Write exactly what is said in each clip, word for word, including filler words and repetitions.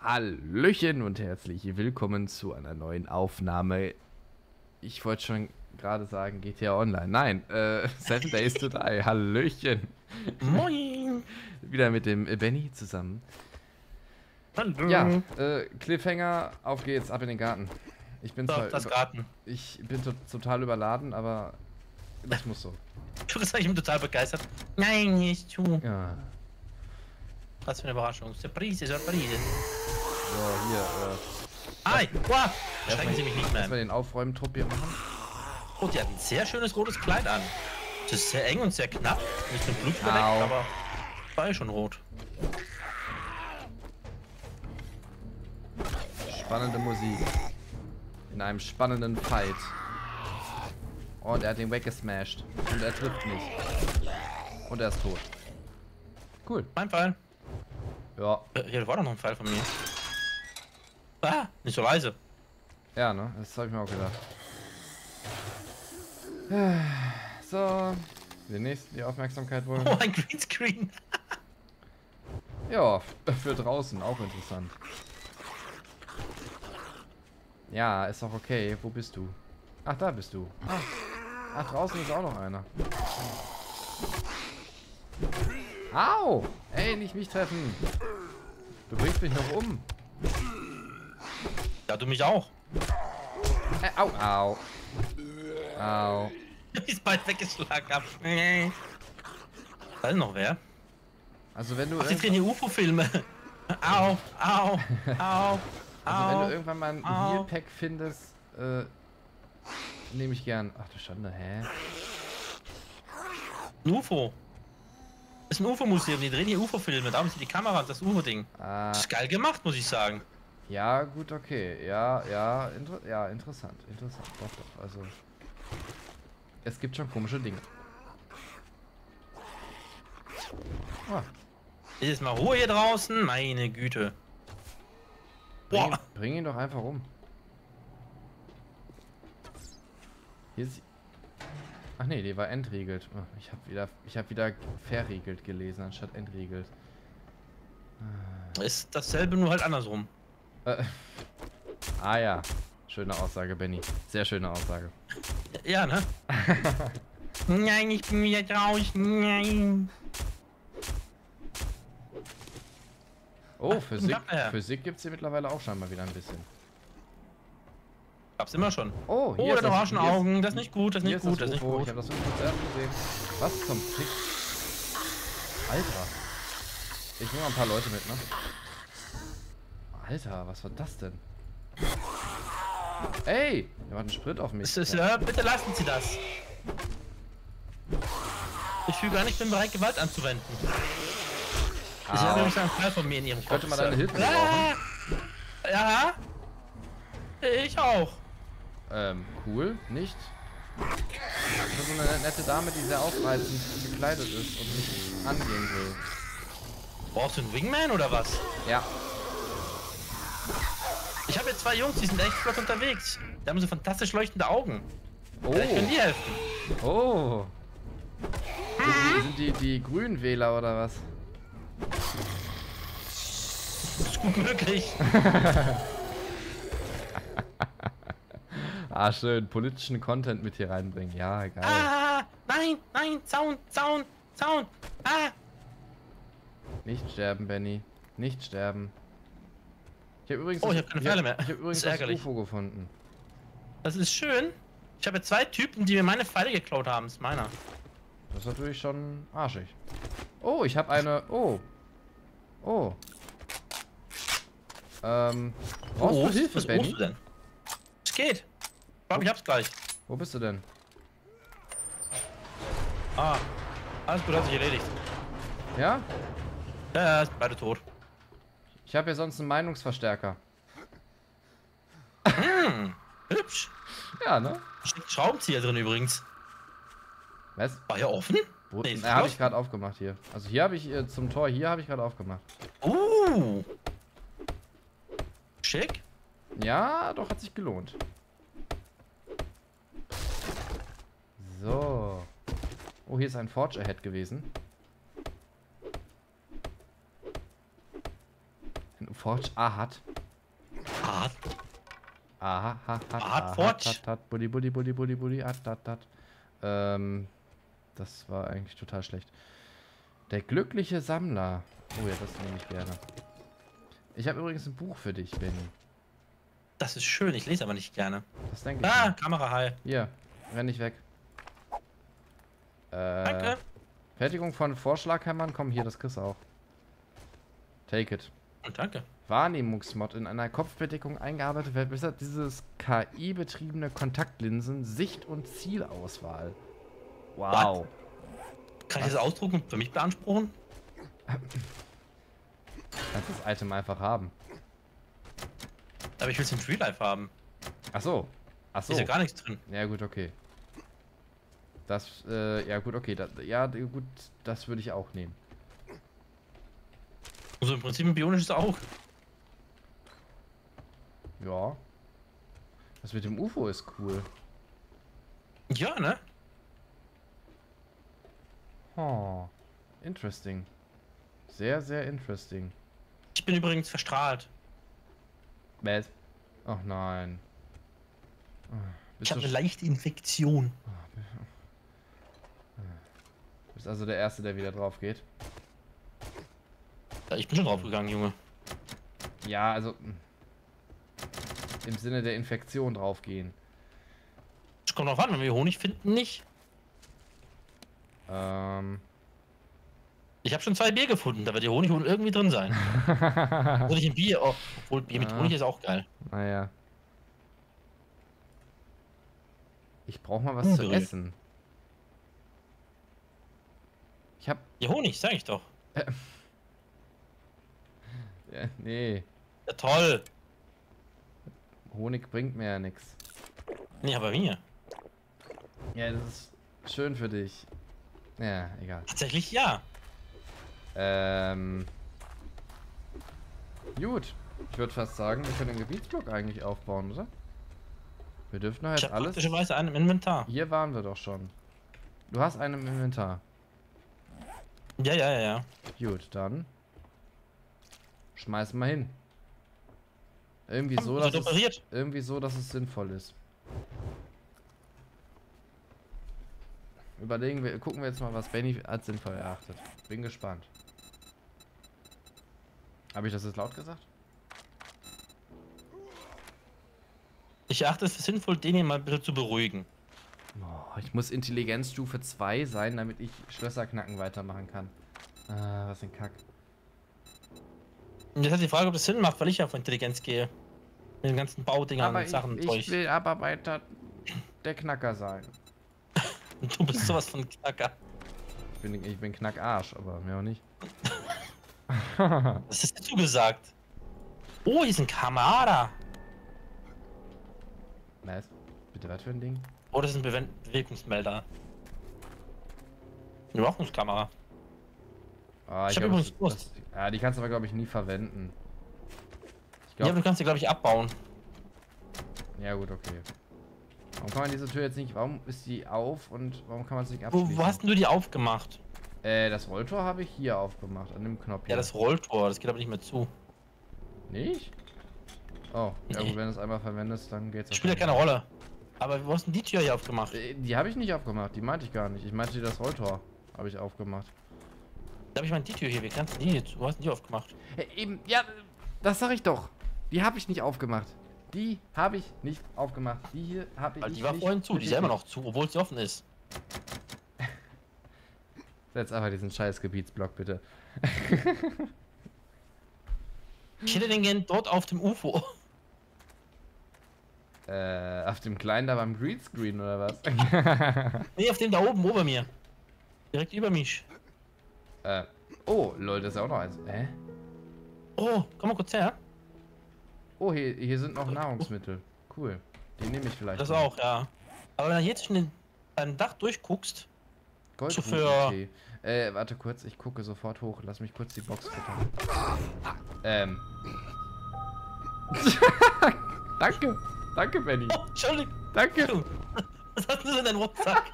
Hallöchen und herzlich willkommen zu einer neuen Aufnahme. Ich wollte schon gerade sagen G T A Online. Nein, äh, Seven Days to Die. Hallöchen. Moin. Wieder mit dem Benny zusammen. Ja, äh, Cliffhanger, auf geht's, ab in den Garten. Ich bin, so, zwar das Garten. Ich bin to total überladen, aber das muss so. Du bist eigentlich total begeistert. Nein, nicht du. Ja. Was für eine Überraschung. Surprise, Surprise. So, hier, äh... Ei! Wow! Schrecken Sie mich nicht mehr. Lass mal den Aufräumen-Trupp hier machen. Oh, die hat ein sehr schönes rotes Kleid an. Das ist sehr eng und sehr knapp. Nicht mit Blut verdeckt, aber... war ja schon rot. Spannende Musik. In einem spannenden Fight. Und er hat ihn weggesmashed. Und er trifft nicht. Und er ist tot. Cool. Mein Fall. Ja. Hier war doch noch ein Pfeil von mir. Ah, nicht so leise. Ja, ne? Das habe ich mir auch gedacht. So. Den nächsten die Aufmerksamkeit wollen. Oh, ein Greenscreen. Ja, für draußen. Auch interessant. Ja, ist auch okay. Wo bist du? Ach, da bist du. Ach, Ach draußen ist auch noch einer. Au! Ey, nicht mich treffen! Du bringst mich noch um! Ja, du mich auch! Äh, au! Au! Au! Ich ist bald weggeschlagen ab! Da ist noch wer? Also wenn du... Ach, ich drehe U F O-Filme! Au! Au! Au! Also wenn du irgendwann mal ein Evil-Pack findest, äh... nehme ich gern... Ach du Schande, hä? Ein U F O! Das ist ein U F O-Museum, die drehen hier U F O-Filme, darum sind die Kamera und das U F O-Ding. Ah. Das ist geil gemacht, muss ich sagen. Ja, gut, okay. Ja, ja, inter ja, interessant, interessant. Doch, doch, also... Es gibt schon komische Dinge. Ah. Ist jetzt mal Ruhe hier draußen? Meine Güte. Bring, Boah. bring ihn doch einfach um. Hier ist... Ach nee, die war entriegelt. Oh, ich habe wieder, ich habe wieder verriegelt gelesen anstatt entriegelt. Ist dasselbe, nur halt andersrum. Äh, ah ja, schöne Aussage, Benny. Sehr schöne Aussage. Ja, ne? Nein, ich bin wieder draußen. Nein. Oh, Ach, Physik, Physik gibt's hier mittlerweile auch scheinbar wieder ein bisschen. Hab's immer schon. Oh, hier oh ist das orangen Augen. Ist, das ist nicht gut, das ist nicht gut, das ist nicht gut. Ich hab das nicht gut gesehen. Was zum Fick? Alter. Ich nehme mal ein paar Leute mit, ne? Alter, was war das denn? Ey! Der macht einen Sprit auf mich. Ist, ja. Bitte lassen Sie das. Ich fühle gar nicht, ich bin bereit, Gewalt anzuwenden. Au. Ich habe nämlich einen Fall von mir in Ihrem Kopf. Könnte man deine Hilfe brauchen? Ah. Ja? Ich auch. Ähm, cool, nicht? Das ist so eine nette Dame, die sehr aufreizend gekleidet ist und nicht angehen will. Brauchst du einen Wingman oder was? Ja. Ich habe jetzt zwei Jungs, die sind echt flott unterwegs. Die haben so fantastisch leuchtende Augen. Oh. Vielleicht können die helfen. Oh. Sind die, sind die, die Grünwähler oder was? Das ist gut möglich. Ah, schön, politischen Content mit hier reinbringen. Ja, geil. Ah, nein, nein, Zaun, Zaun, Zaun. Ah. Nicht sterben, Benny. Nicht sterben. Ich habe übrigens, oh, ich hab keine Pfeile mehr. Ich habe übrigens das U F O gefunden. Das ist schön. Ich habe zwei Typen, die mir meine Pfeile geklaut haben. Das ist meiner. Das ist natürlich schon arschig. Oh, ich habe eine. Oh. Oh. Ähm. Brauchst du Hilfe, was Benny? Denn? Es geht. Ich glaube, ich hab's gleich. Wo bist du denn? Ah, alles gut, hat sich erledigt. Ja? Ja, ja, ist beide tot. Ich habe hier sonst einen Meinungsverstärker. Hm, hübsch. Ja, ne? Steckt Schraubenzieher drin übrigens. Was? War ja offen? Wo? Nee, habe ich gerade aufgemacht hier. Also hier habe ich äh, zum Tor, hier habe ich gerade aufgemacht. Uh. Schick? Ja, doch, hat sich gelohnt. So. Oh, hier ist ein Forge Ahead gewesen. Ein Forge A hat. Hart. Aha, hat, hat, Hart Forge. Hat, hat, Buddy, Buddy, Buddy, Buddy, Buddy, hat, hat, hat. Ähm, das war eigentlich total schlecht. Der glückliche Sammler. Oh ja, das nehme ich gerne. Ich habe übrigens ein Buch für dich, Benny. Das ist schön, ich lese aber nicht gerne. Das denke ich. Ah, Kamera heil. Hier, renn nicht weg. Äh, Danke. Fertigung von Vorschlaghammern. Komm hier, das kriegst du auch. Take it. Und danke. Wahrnehmungsmod. In einer Kopfbedeckung eingearbeitet verbessert dieses K I-betriebene Kontaktlinsen Sicht- und Zielauswahl. Wow. What? Kann Was? ich das ausdrucken und für mich beanspruchen? Kannst das Item einfach haben. Aber ich will es im Real Life haben. Ach so. Ach so. Ist ja gar nichts drin. Ja gut, okay. Das, äh, ja gut, okay. Das, ja gut, das würde ich auch nehmen. Also im Prinzip ein bionisches Auge. Ja. Das mit dem U F O ist cool. Ja, ne? Oh, interesting. Sehr, sehr interesting. Ich bin übrigens verstrahlt. Was? Ach nein. Oh, ich habe eine leichte Infektion. Du bist also der Erste, der wieder drauf geht. Ich bin schon drauf gegangen, Junge. Ja, also... Im Sinne der Infektion draufgehen. Das kommt drauf an, wenn wir Honig finden, nicht. Ähm... Ich habe schon zwei Bier gefunden, da wird die Honig irgendwie drin sein. Honig im Bier, oh, obwohl Bier mit ah, Honig ist auch geil. Naja. Ich brauche mal was hm, zu drin. essen. Ich hab... Ja, Honig, sag ich doch. Ja, nee. Ja, toll. Honig bringt mir ja nichts. Nee, aber mir. Ja, das ist schön für dich. Ja, egal. Tatsächlich ja. Ähm. Gut. Ich würde fast sagen, wir können den Gebietsblock eigentlich aufbauen, oder? Wir dürfen halt ich hab alles... praktischerweise einen im Inventar. Hier waren wir doch schon. Du hast einen im Inventar. Ja, ja, ja, ja. Gut, dann... Schmeißen wir hin. Irgendwie, Komm, so, dass es, irgendwie so, dass es sinnvoll ist. Überlegen wir, gucken wir jetzt mal, was Benny als sinnvoll erachtet. Bin gespannt. Habe ich das jetzt laut gesagt? Ich erachte es für sinnvoll, den mal bitte zu beruhigen. Oh, ich muss Intelligenzstufe zwei sein, damit ich Schlösserknacken weitermachen kann. Ah, was ein Kack. Jetzt ist die Frage, ob das Sinn macht, weil ich ja auf Intelligenz gehe. Mit den ganzen Baudingern und Sachen. Ich, ich will aber weiter der Knacker sein. Du bist sowas von Knacker. Ich bin, ich bin Knackarsch, aber mehr auch nicht. Was ist dazu gesagt? Oh, hier ist ein Kamada. Nice. Bitte, was für ein Ding? Oh, das ist ein Be Bewegungsmelder. Eine Überwachungskamera. Ah, ich ich habe übrigens Durst. Ja, die kannst du aber, glaube ich, nie verwenden. Ich glaub, ja, aber du kannst sie, glaube ich, abbauen. Ja, gut, okay. Warum kann man diese Tür jetzt nicht... Warum ist die auf und warum kann man sie nicht abschließen? Wo, wo hast denn du die aufgemacht? Äh, das Rolltor habe ich hier aufgemacht, an dem Knopf hier. Ja, das Rolltor, das geht aber nicht mehr zu. Nicht? Oh, ja nee. Gut, wenn du es einmal verwendest, dann geht's... Das spielt ja keine Rolle. Aber wo hast denn die Tür hier aufgemacht? Äh, die habe ich nicht aufgemacht, die meinte ich gar nicht. Ich meinte das Rolltor habe ich aufgemacht. Da habe ich mal die Tür hier, wie kannst du die jetzt? Du hast die aufgemacht. Hey, eben, ja, das sag ich doch. Die habe ich nicht aufgemacht. Die habe ich nicht aufgemacht. Die hier habe ich nicht. Die war vorhin zu, die ist ja immer noch zu, obwohl sie offen ist. Setz einfach diesen scheiß Gebietsblock, bitte. Ich hätte den gern dort auf dem U F O. Äh, auf dem kleinen da beim Greenscreen oder was? Nee, auf dem da oben, über mir. Direkt über mich. Äh, oh, Leute, ist ja auch noch eins. Hä? Oh, komm mal kurz her. Oh, hier, hier sind noch Nahrungsmittel. Cool. Die nehme ich vielleicht. Das mal. Auch, ja. Aber wenn du jetzt schon dein Dach durchguckst. Gold. Okay. Äh, warte kurz, ich gucke sofort hoch. Lass mich kurz die Box füttern. Ähm. Danke. Danke, Benny. Oh, Entschuldigung. Danke. Was hast du denn in deinem Rucksack?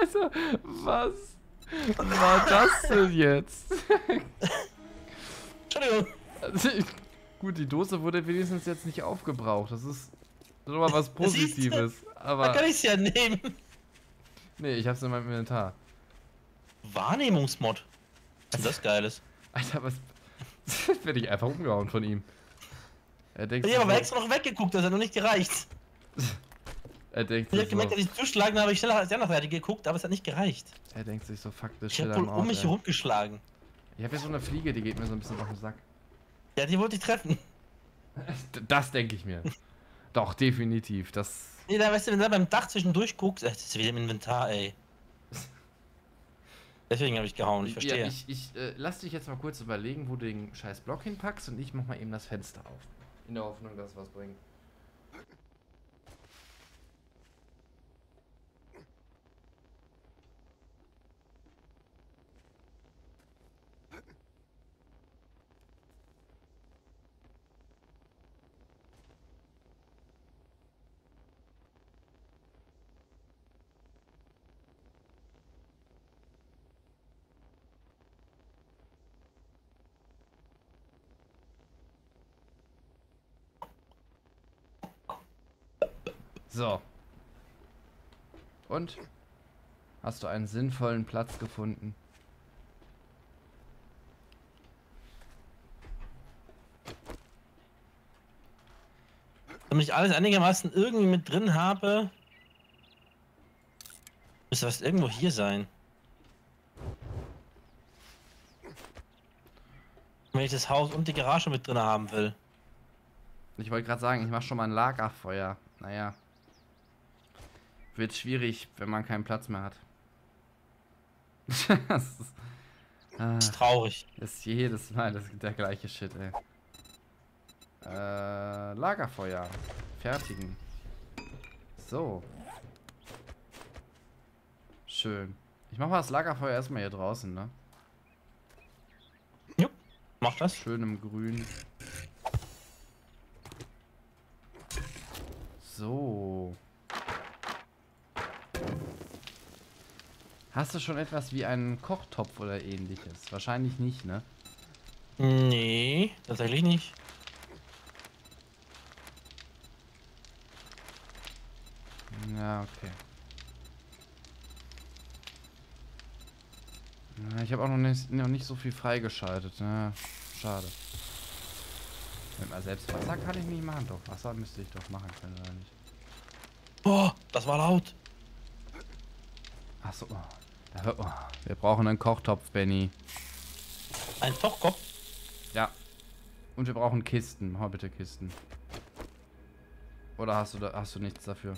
Also, was? Was war das denn jetzt? Entschuldigung. Gut, die Dose wurde wenigstens jetzt nicht aufgebraucht. Das ist schon mal was Positives. Aber da kann ich es ja nehmen. Nee, ich hab's in meinem Inventar. Wahrnehmungsmod. Was ist das Geiles? Alter, was... Werde ich einfach umgehauen von ihm. Er denkt ich hab aber extra noch weggeguckt, das hat noch nicht gereicht. Er denkt ich hab gemerkt, so, dass ich zuschlagen habe, ich schneller als der andere hatte geguckt, aber es hat nicht gereicht. Er denkt sich so, fuck, das ich hab wohl um mich rumgeschlagen. Ich hab hier so eine Fliege, die geht mir so ein bisschen auf den Sack. Ja, die wollte ich treffen. Das denke ich mir. Doch, definitiv, das... Nee, da weißt du, wenn du da beim Dach zwischendurch guckst, das ist wieder im Inventar, ey. Deswegen habe ich gehauen, ich verstehe. Ja, ich ich äh, lass dich jetzt mal kurz überlegen, wo du den scheiß Block hinpackst und ich mach mal eben das Fenster auf. In der Hoffnung, dass was bringt. So. Und? Hast du einen sinnvollen Platz gefunden? Damit ich alles einigermaßen irgendwie mit drin habe, müsste was irgendwo hier sein. Wenn ich das Haus und die Garage mit drin haben will. Ich wollte gerade sagen, ich mache schon mal ein Lagerfeuer. Naja. Wird schwierig, wenn man keinen Platz mehr hat. Das ist, äh, ist traurig. Ist jedes Mal das der gleiche Shit, ey. Äh, Lagerfeuer. Fertigen. So. Schön. Ich mach mal das Lagerfeuer erstmal hier draußen, ne? Jupp, mach das. Schön im Grün. So. Hast du schon etwas wie einen Kochtopf oder ähnliches? Wahrscheinlich nicht, ne? Nee, tatsächlich nicht. Ja, okay. Ich habe auch noch nicht, noch nicht so viel freigeschaltet. Na, schade. Mit mal selbst Wasser kann ich nicht machen, doch. Wasser müsste ich doch machen können, oder nicht? Boah, das war laut. Achso, oh. Oh. Wir brauchen einen Kochtopf, Benny. Ein Kochtopf? Ja. Und wir brauchen Kisten, Hobbit-Kisten. Oder hast du da, hast du nichts dafür?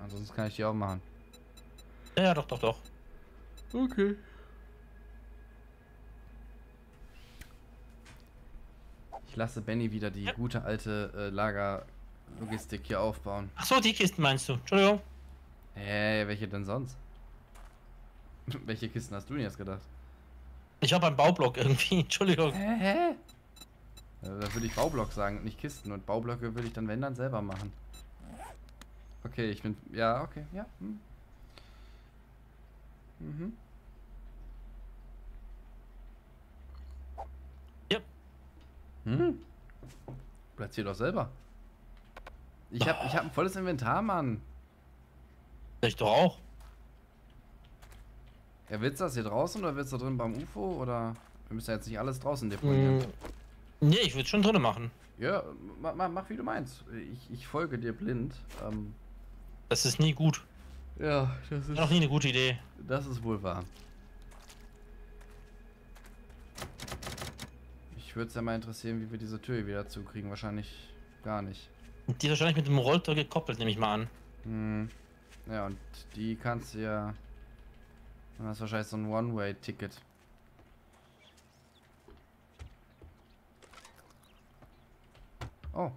Ansonsten kann ich die auch machen. Ja, ja, doch, doch, doch. Okay. Ich lasse Benny wieder die ja. gute alte äh, Lagerlogistik hier aufbauen. Achso, die Kisten meinst du? Entschuldigung. Hey, welche denn sonst? Welche Kisten hast du denn jetzt gedacht? Ich habe einen Baublock irgendwie, Entschuldigung. Hä? Hä? Da würde ich Baublock sagen, nicht Kisten. Und Baublöcke würde ich dann, wenn, dann selber machen. Okay, ich bin... Ja, okay, ja. Hm. Mhm. Ja. Hm. Platzier doch selber. Ich habe ich hab ein volles Inventar, Mann. Ich doch auch. Ja, willst du das hier draußen oder willst du da drin beim U F O? Oder wir müssen ja jetzt nicht alles draußen deponieren. Nee, ich würde es schon drinnen machen. Ja, ma, ma, mach wie du meinst. Ich, ich folge dir blind. Ähm, das ist nie gut. Ja, das ist noch nie eine gute Idee. Das ist wohl wahr. Ich würde es ja mal interessieren, wie wir diese Tür hier wieder zukriegen. Wahrscheinlich gar nicht. Die ist wahrscheinlich mit dem Rolltor gekoppelt, nehme ich mal an. Hm. Ja, und die kannst du ja... Das ist wahrscheinlich so ein One-Way-Ticket. Oh.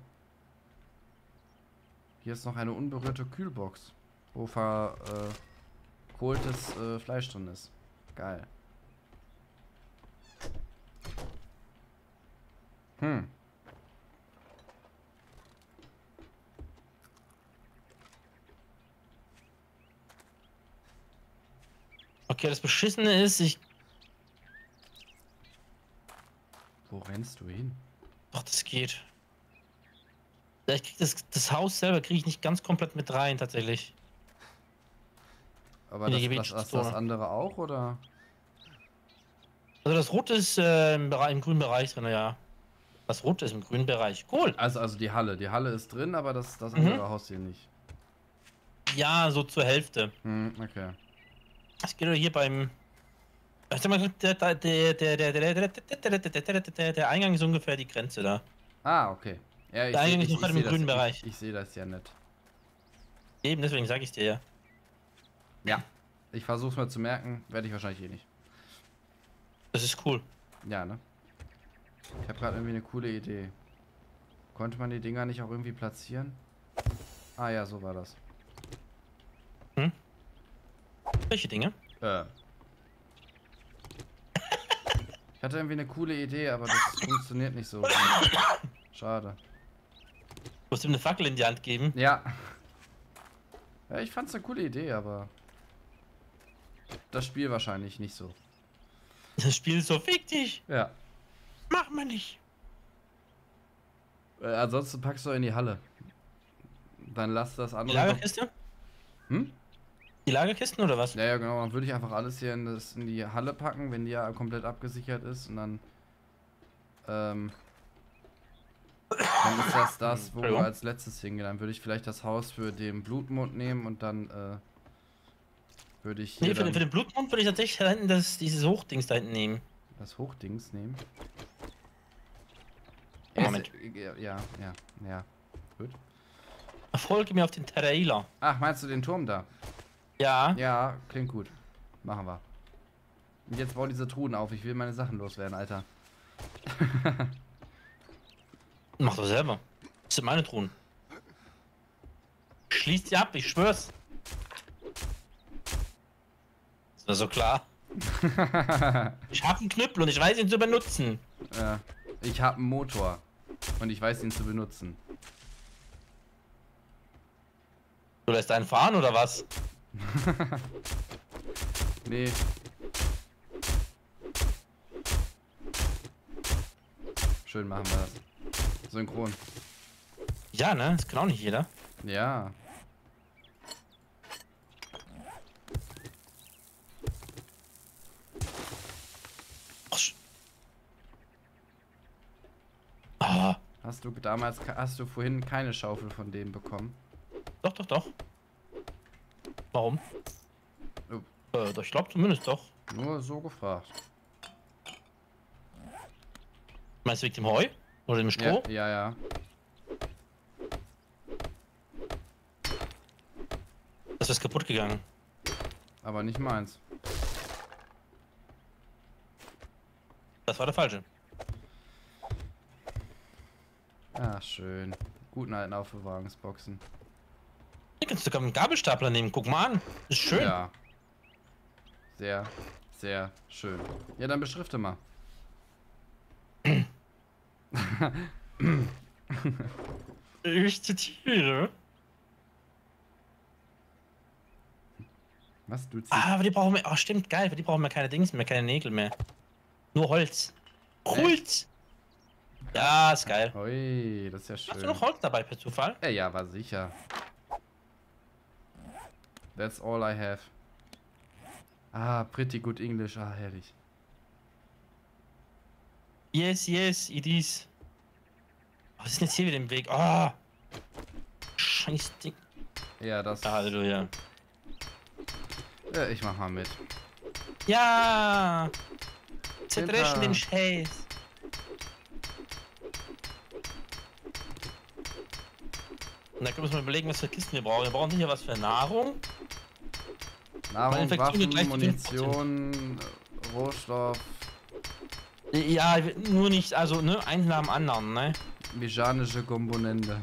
Hier ist noch eine unberührte Kühlbox, wo verkohltes äh, äh, Fleisch drin ist. Geil. Hm. Okay, das Beschissene ist, ich... Wo rennst du hin? Ach, das geht. Ja, ich krieg das, das Haus selber kriege ich nicht ganz komplett mit rein, tatsächlich. Aber das, das, das, das andere auch, oder? Also das Rote ist äh, im, Bereich, im grünen Bereich drin, ja. Das Rote ist im grünen Bereich. Cool. Also, also die Halle. Die Halle ist drin, aber das, das andere mhm. Haus hier nicht. Ja, so zur Hälfte. Hm, okay. Es geht hier beim... Der, der, der, der, der Eingang ist ungefähr die Grenze da. Ah, okay. Ja, ich der Eingang seh, ist ich, ungefähr ich im grünen das, Bereich. Ich, ich sehe das ja nicht. Eben, deswegen sage ich dir ja. Ja. Ich versuch's mal zu merken, werde ich wahrscheinlich eh nicht. Das ist cool. Ja, ne? Ich habe gerade irgendwie eine coole Idee. Konnte man die Dinger nicht auch irgendwie platzieren? Ah ja, so war das. Hm? Welche Dinge? Äh. Ich hatte irgendwie eine coole Idee, aber das funktioniert nicht so. Schade. Du musst ihm eine Fackel in die Hand geben. Ja. Ja, ich fand's eine coole Idee, aber... Das Spiel wahrscheinlich nicht so. Das Spiel ist so ficktig. Ja. Mach mal nicht. Äh, ansonsten packst du in die Halle. Dann lass das andere... Die Lagerkiste? Hm? Die Lagerkisten oder was? Ja, ja, genau. Dann würde ich einfach alles hier in, das, in die Halle packen, wenn die ja komplett abgesichert ist. Und dann... Ähm... Dann ist das das, wo wir als letztes hingehen. Dann würde ich vielleicht das Haus für den Blutmond nehmen und dann, äh... Würde ich hier nee, für, den, für den Blutmond würde ich tatsächlich da hinten das, dieses Hochdings da hinten nehmen. Das Hochdings nehmen? Moment. Ja, ja, ja, ja. Gut. Folge mir auf den Trailer. Ach, meinst du den Turm da? Ja. Ja, klingt gut. Machen wir. Und jetzt bauen diese Truhen auf. Ich will meine Sachen loswerden, Alter. Mach doch selber. Das sind meine Truhen. Schließ sie ab, ich schwör's. Ist mir so klar. Ich hab einen Knüppel und ich weiß ihn zu benutzen. Ja, ich hab einen Motor und ich weiß ihn zu benutzen. Du lässt einen fahren oder was? Nee. Schön machen wir das. Synchron. Ja, ne? Das kann auch nicht jeder. Ja. Oh. Hast du damals, hast du vorhin keine Schaufel von dem bekommen? Doch, doch, doch. Warum? Oh. Äh, ich glaube zumindest doch. Nur so gefragt. Meinst du wegen dem Heu? Oder dem Stroh? Ja, ja, ja. Das ist kaputt gegangen. Aber nicht meins. Das war der falsche. Ah, schön. Guten alten Aufbewahrungsboxen. Hier kannst du sogar einen Gabelstapler nehmen. Guck mal an. Ist schön. Ja. Sehr, sehr schön. Ja, dann beschrifte mal. Ich zitiere. Was? Du zitierst? Ah, aber die brauchen wir. Oh, stimmt, geil. Aber die brauchen wir keine Dings mehr, keine Nägel mehr. Nur Holz. Holz! Echt? Ja, ist geil. Ui, das ist ja schön. Hast du noch Holz dabei per Zufall? Ja, ja, war sicher. That's all I have. Ah, pretty good English. Ah, herrlich. Yes, yes, it is. Was ist denn jetzt hier wieder im Weg? Oh! Scheiß Ding. Ja, das... Halleluja. Ja, ich mach mal mit. Ja! Zerdreschen den Scheiß. Und dann können wir uns mal überlegen, was für Kisten wir brauchen. Wir brauchen sicher was für Nahrung. Nahrung, Waffen, Munition, Rohstoff. Ja, nur nicht, also ne, eins nach dem anderen, ne? Mechanische Komponente.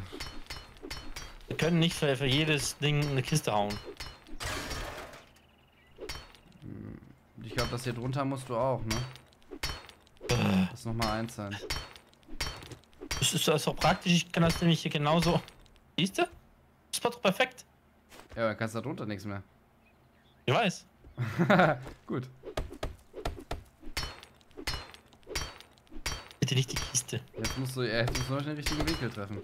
Wir können nicht für, für jedes Ding eine Kiste hauen. Ich glaube, das hier drunter musst du auch, ne? Das nochmal eins sein. Das ist doch praktisch, ich kann das nämlich hier genauso. Siehst du? Das war doch perfekt. Ja, aber dann kannst du da drunter nichts mehr. Ich weiß. Gut. Bitte nicht die Kiste. Jetzt musst du, jetzt musst du noch den richtigen Winkel treffen.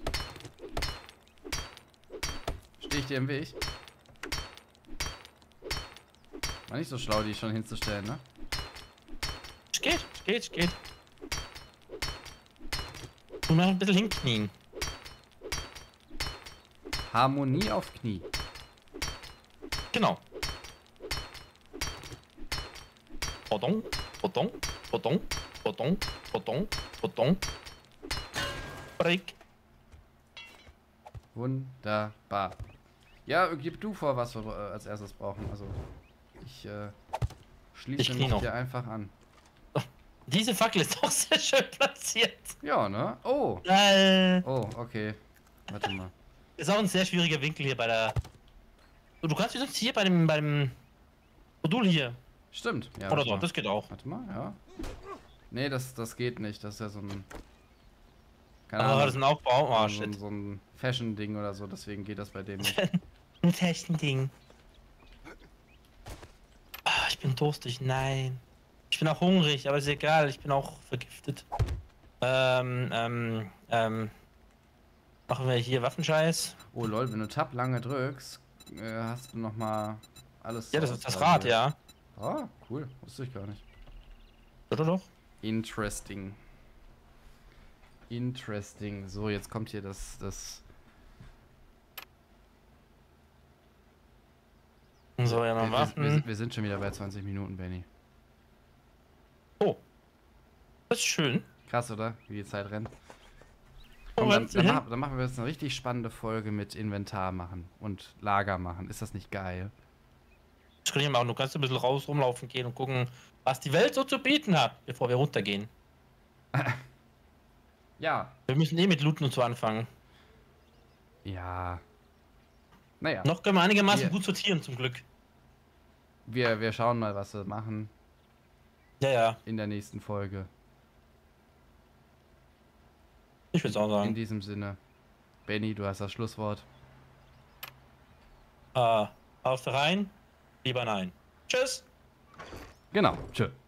Stehe ich dir im Weg? War nicht so schlau, die schon hinzustellen, ne? Es geht, es geht, es geht. Und mal ein bisschen hinknien. Harmonie auf Knie. Genau. Pardon, pardon, pardon, pardon, pardon, pardon. Break. Wunderbar. Ja, gib du vor, was wir als erstes brauchen. Also, ich äh, schließe mich hier einfach an. Diese Fackel ist auch sehr schön platziert. Ja, ne? Oh. Äh. Oh, okay. Warte mal. Ist auch ein sehr schwieriger Winkel hier bei der... Du kannst wie sonst hier bei dem... beim Modul hier. Stimmt. Ja, oder so, das geht auch. Warte mal, ja. Nee, das, das geht nicht. Das ist ja so ein... Keine Ahnung. Das ist ein Aufbau. Oh, shit. So ein Fashion-Ding oder so, deswegen geht das bei dem nicht. Ein Fashion-Ding. Oh, ich bin durstig, nein. Ich bin auch hungrig, aber ist egal, ich bin auch vergiftet. Ähm, ähm, ähm... Machen wir hier Waffenscheiß. Oh lol, wenn du Tab lange drückst, äh, hast du nochmal alles... Ja, das ist das Rad, ja. Ah, cool. Wusste ich gar nicht. Oder doch? Interesting. Interesting. So, jetzt kommt hier das... das so, ja, noch Waffen. Wir, wir, wir sind schon wieder bei zwanzig Minuten, Benny. Oh. Das ist schön. Krass, oder? Wie die Zeit rennt. Komm, dann, dann, dann machen wir jetzt eine richtig spannende Folge mit Inventar machen und Lager machen. Ist das nicht geil? Ich kann hier machen. Du kannst ein bisschen raus rumlaufen gehen und gucken, was die Welt so zu bieten hat, bevor wir runtergehen. Ja. Wir müssen eh mit Looten und so anfangen. Ja. Naja. Noch können wir einigermaßen wir, gut sortieren, zum Glück. Wir, wir schauen mal, was wir machen. Ja, ja. In der nächsten Folge. Ich würde es auch sagen. In diesem Sinne. Benny, du hast das Schlusswort. Äh, auf rein, lieber nein. Tschüss. Genau, tschüss.